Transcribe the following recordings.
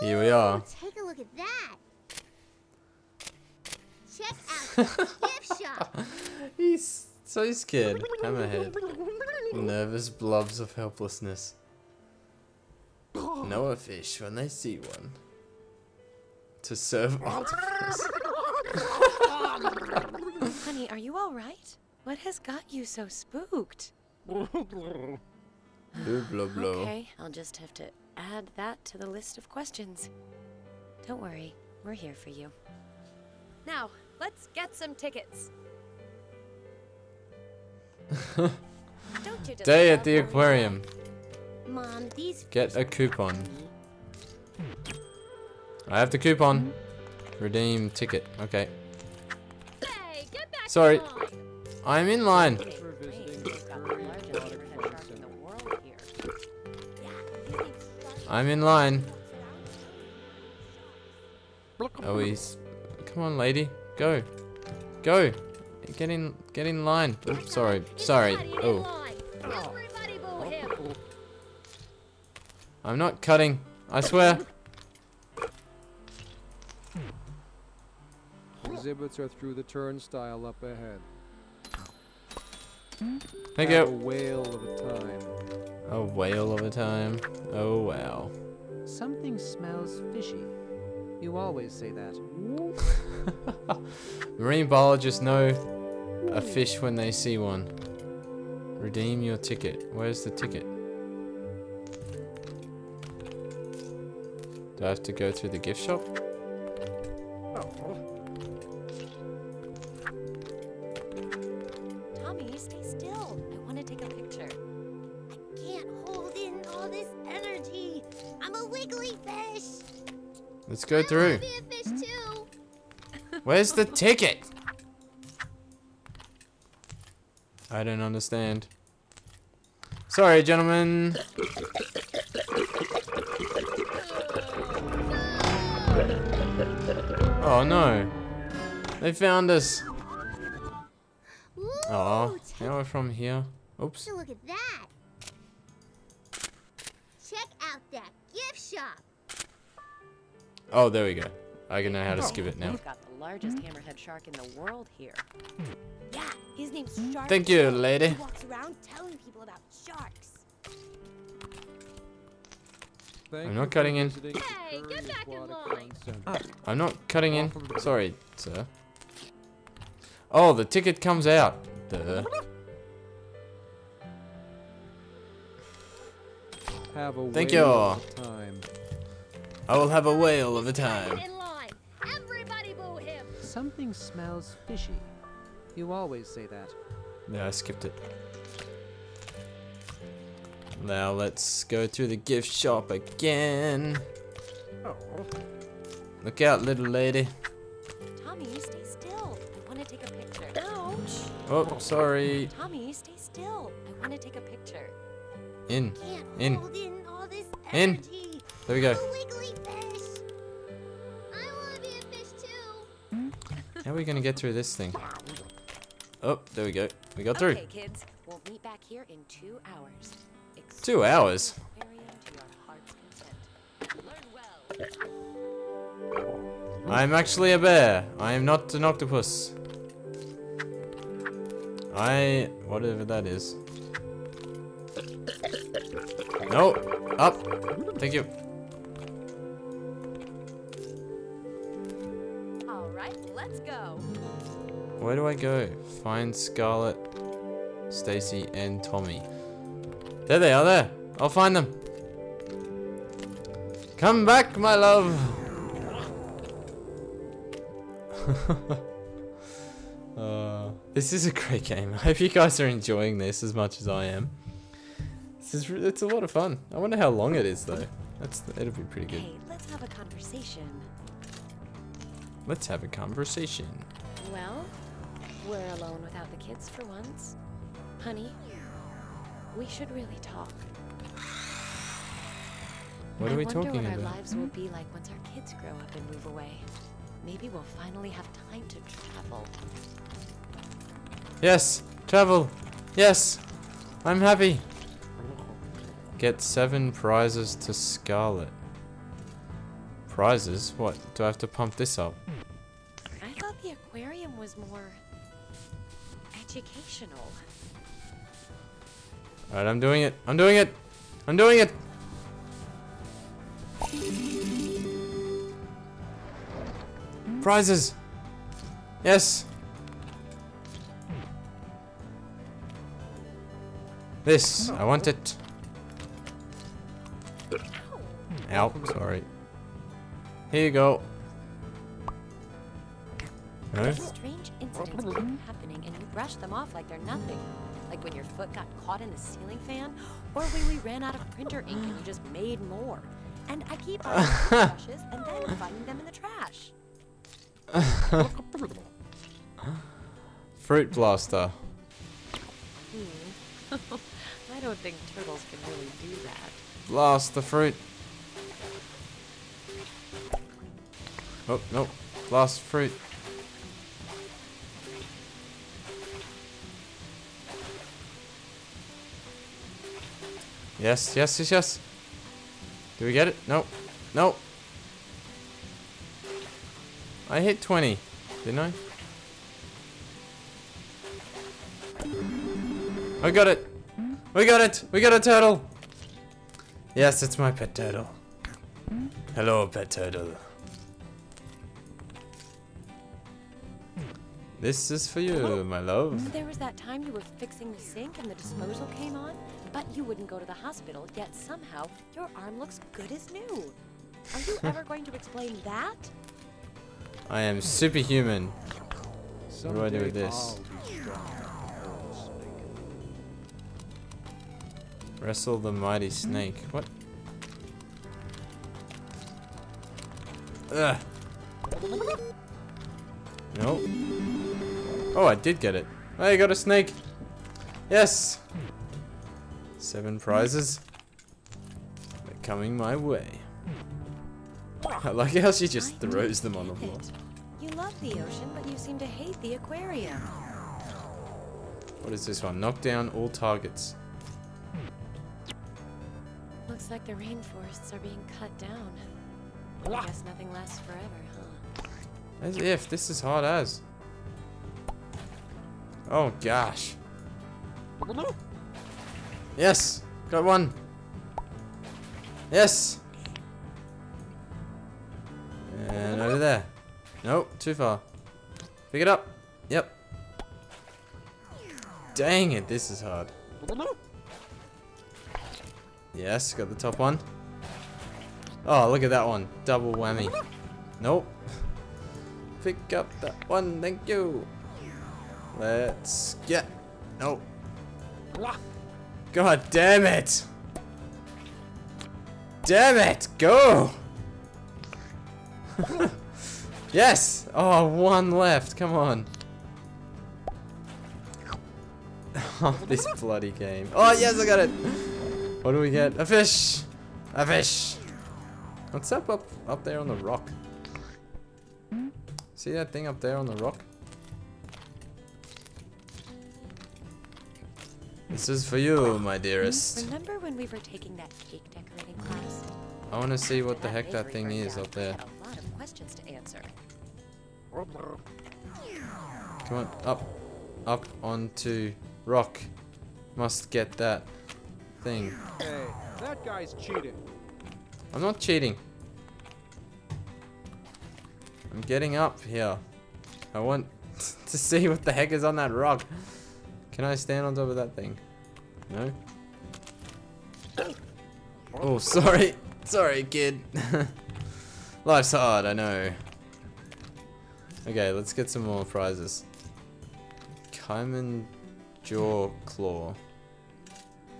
Here we are. Take a look at that. Check out the gift shop. He's so scared. Hammerhead. Nervous blobs of helplessness. Know a fish when they see one. To serve octopus. Honey, are you alright? What has got you so spooked? Okay, I'll just have to add that to the list of questions. Don't worry, we're here for you. Now, let's get some tickets. Don't you Day at the aquarium. Mom, these get a coupon. I have the coupon. Redeem ticket. Okay. Hey, get back. Sorry. I'm in line. I'm in line. Oh, he's... Come on, lady. Go. Go. Get in line. Oops, sorry. Sorry. Oh. I'm not cutting. I swear. Exhibits are through the turnstile up ahead. Thank you. A whale of a time. A whale of a time. Oh wow. Something smells fishy. You always say that. Marine biologists know a fish when they see one. Redeem your ticket. Where's the ticket? Do I have to go through the gift shop? Let's go through. Where's the ticket? I don't understand. Sorry, gentlemen. Oh no. They found us. Oh, now we're from here. Oops. Look at that. Check out that gift shop. Oh, there we go. I know how to skip it now. We've got the largest hammerhead shark in the world here. Yeah, his name's Shark. Thank you, lady. He walks around telling people about sharks. I'm not cutting in. Hey, get back in line. I'm not cutting in. Sorry, sir. Oh, the ticket comes out. Duh. Have a Thank you. Time. I will have a whale of a time. Everybody boo him. Something smells fishy. You always say that. No, I skipped it. Now let's go through the gift shop again. Oh. Look out, little lady. Tommy, stay still. I want to take a picture. Ouch. Oh, sorry. Tommy, stay still. I want to take a picture. In. In. In. There we go. How are we gonna get through this thing? Oh, there we go. We got through. Okay, kids. We'll meet back here in 2 hours. 2 hours? I'm actually a bear. I am not an octopus. I... whatever that is. No! Up! Thank you. Let's go. Where do I go? Find Scarlett, Stacy, and Tommy. There they are. There. I'll find them. Come back, my love. This is a great game. I hope you guys are enjoying this as much as I am. It's a lot of fun. I wonder how long it is though. It'll be pretty good. Hey, let's have a conversation. Let's have a conversation. Well, we're alone without the kids for once. Honey, we should really talk. What are we talking about? I wonder what our lives will be like once our kids grow up and move away. Maybe we'll finally have time to travel. Yes, travel. Yes, I'm happy. Get 7 prizes to Scarlett. prizes? What? Do I have to pump this up? I thought the aquarium was more educational. Alright, I'm doing it. I'm doing it. I'm doing it. Prizes. Yes. This. I want it. Ow, sorry. Here you go. Huh? Strange incidents keep happening and you brush them off like they're nothing. Like when your foot got caught in the ceiling fan, or when we ran out of printer ink and you just made more. And I keep on brushes and then finding them in the trash. Fruit blaster. I don't think turtles can really do that. Blast the fruit. Oh, no. Blast fruit. Yes, yes, yes, yes. Do we get it? No. No. I hit 20, didn't I? I got it. We got it. We got a turtle. Yes, it's my pet turtle. Hello, pet turtle. This is for you, oh, my love. There was that time you were fixing the sink and the disposal came on, but you wouldn't go to the hospital, yet somehow your arm looks good as new. Are you ever going to explain that? I am superhuman. What do I do with this? Wrestle the mighty snake. What? Ugh. No. Oh, I did get it. I got a snake. Yes. 7 prizes. They're coming my way. I like how she just throws them on the floor. You love the ocean, but you seem to hate the aquarium. What is this one? Knock down all targets. Looks like the rainforests are being cut down. I guess nothing lasts forever, huh? As if. This is hard as. Oh gosh. Yes! Got one! Yes! And over there. Nope, too far. Pick it up! Yep. Dang it, this is hard. Yes, got the top one. Oh, look at that one. Double whammy. Nope. Pick up that one, thank you. Let's get... No. God damn it! Damn it! Go! Yes! Oh, one left. Come on. Oh, this bloody game. Oh, yes, I got it! What do we get? A fish! A fish! What's up there on the rock? See that thing up there on the rock? This is for you, my dearest. Remember when we were taking that cake decorating class? I want to see what the heck that thing is up there. A lot of questions to answer. Come on, up. Up onto rock. Must get that thing. Hey, that guy's cheating. I'm not cheating. I'm getting up here. I want to see what the heck is on that rock. Can I stand on top of that thing? No? Oh, sorry. Sorry, kid. Life's hard, I know. Okay, let's get some more prizes. Caiman Jaw Claw.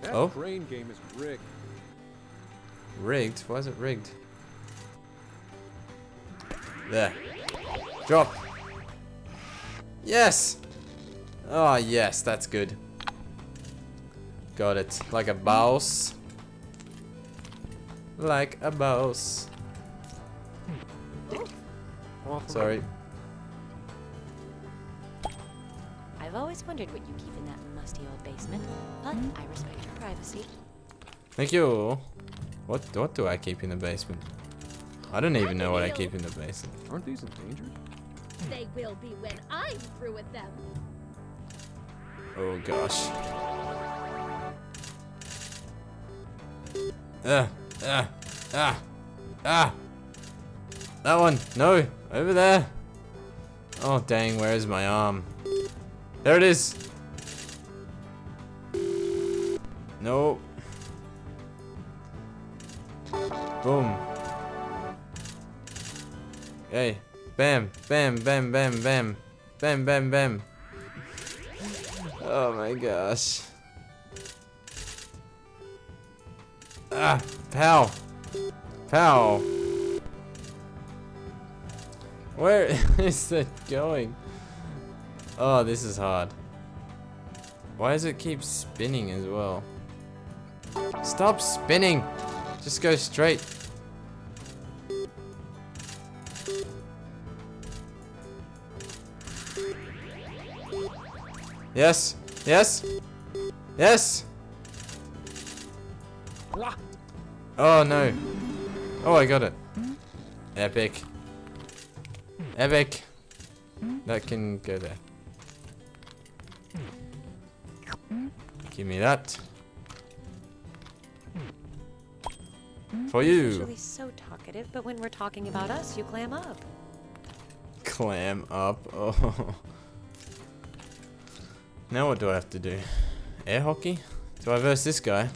That crane game is rigged. Rigged? Why is it rigged? There. Drop. Yes! Oh, yes, that's good. Got it. Like a boss. Like a boss. Sorry. I've always wondered what you keep in that musty old basement, but I respect your privacy. Thank you. What do I keep in the basement? I don't even know what I keep in the basement. Aren't these endangered? They will be when I'm through with them. Oh gosh. That one. No. Over there. Oh dang, where is my arm? There it is. No. Boom. Hey. Bam. Bam. Bam. Bam. Bam. Bam. Bam. Bam. Oh my gosh. Ah. Pow. Pow. Where is that going? Oh, this is hard. Why does it keep spinning as well? Stop spinning! Just go straight. Yes! Yes! Yes! Oh no! Oh, I got it. Epic. Epic. That can go there. Give me that. For you. You're usually so talkative, but when we're talking about us, you clam up. Clam up. Oh. Now what do I have to do? Air hockey? Do I verse this guy?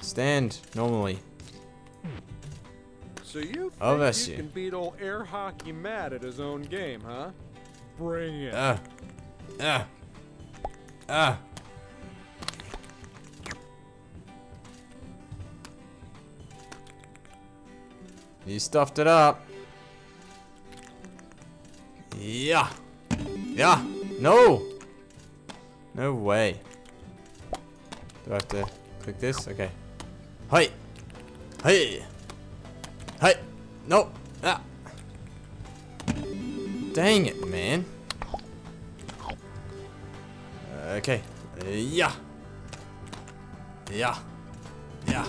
Stand normally. So you think you can beat old air hockey mad at his own game, huh? Bring it. You stuffed it up. Yeah. Yeah. No. No way. Do I have to click this? Okay. Hey. Hey. Hey. No. Ah. Dang it, man. Okay. Yeah. Yeah. Yeah.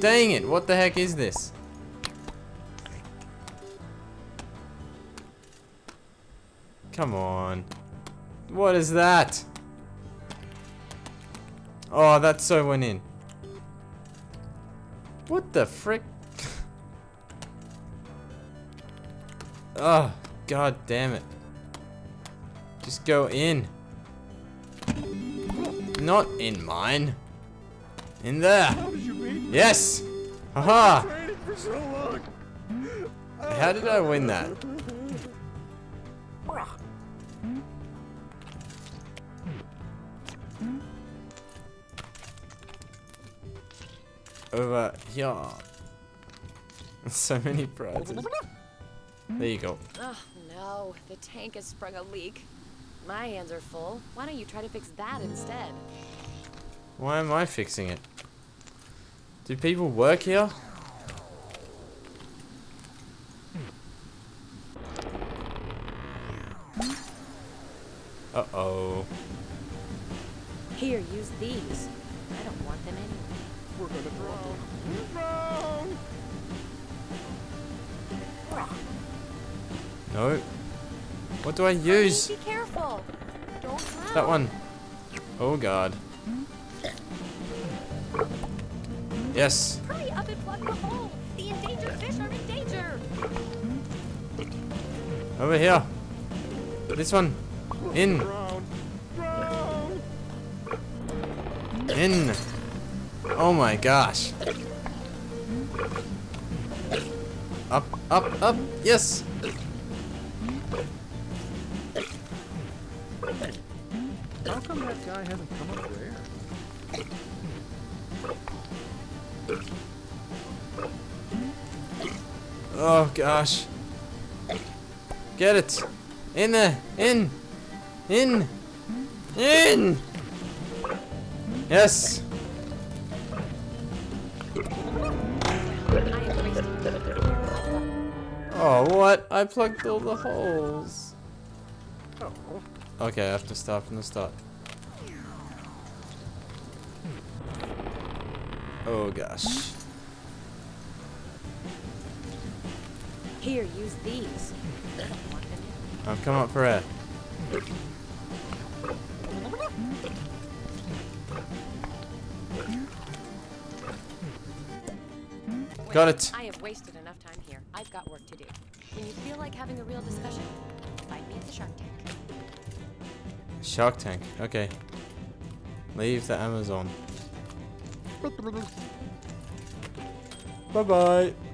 Dang it. What the heck is this? Come on. What is that? Oh, that so went in. What the frick? Oh, god damn it. Just go in. Not in mine. In there. How did you beat me? Yes. Haha. So how did I win that? Over here. So many prizes. There you go. Oh no, the tank has sprung a leak. My hands are full. Why don't you try to fix that instead? Why am I fixing it? Do people work here? Uh-oh. Here, use these. I don't want them anyway. We're gonna grow. No. What do I use? Be careful. Don't that one. Oh god. Yes. Hurry up and plug the hole. The endangered fish are in danger. Over here. This one. In. In. Oh my gosh. Up, up, up. Yes. How come that guy hasn't come up there? Oh gosh. Get it. In there. In. In. In. Yes. Oh, what? I plugged all the holes. Okay, I have to start from the start. Oh gosh. Here, use these. I'm coming up for air. Got it. I have wasted enough time here. I've got work to do. When you feel like having a real discussion, find me at the Shark Tank. Shark Tank. Okay. Leave the Amazon. Bye-bye.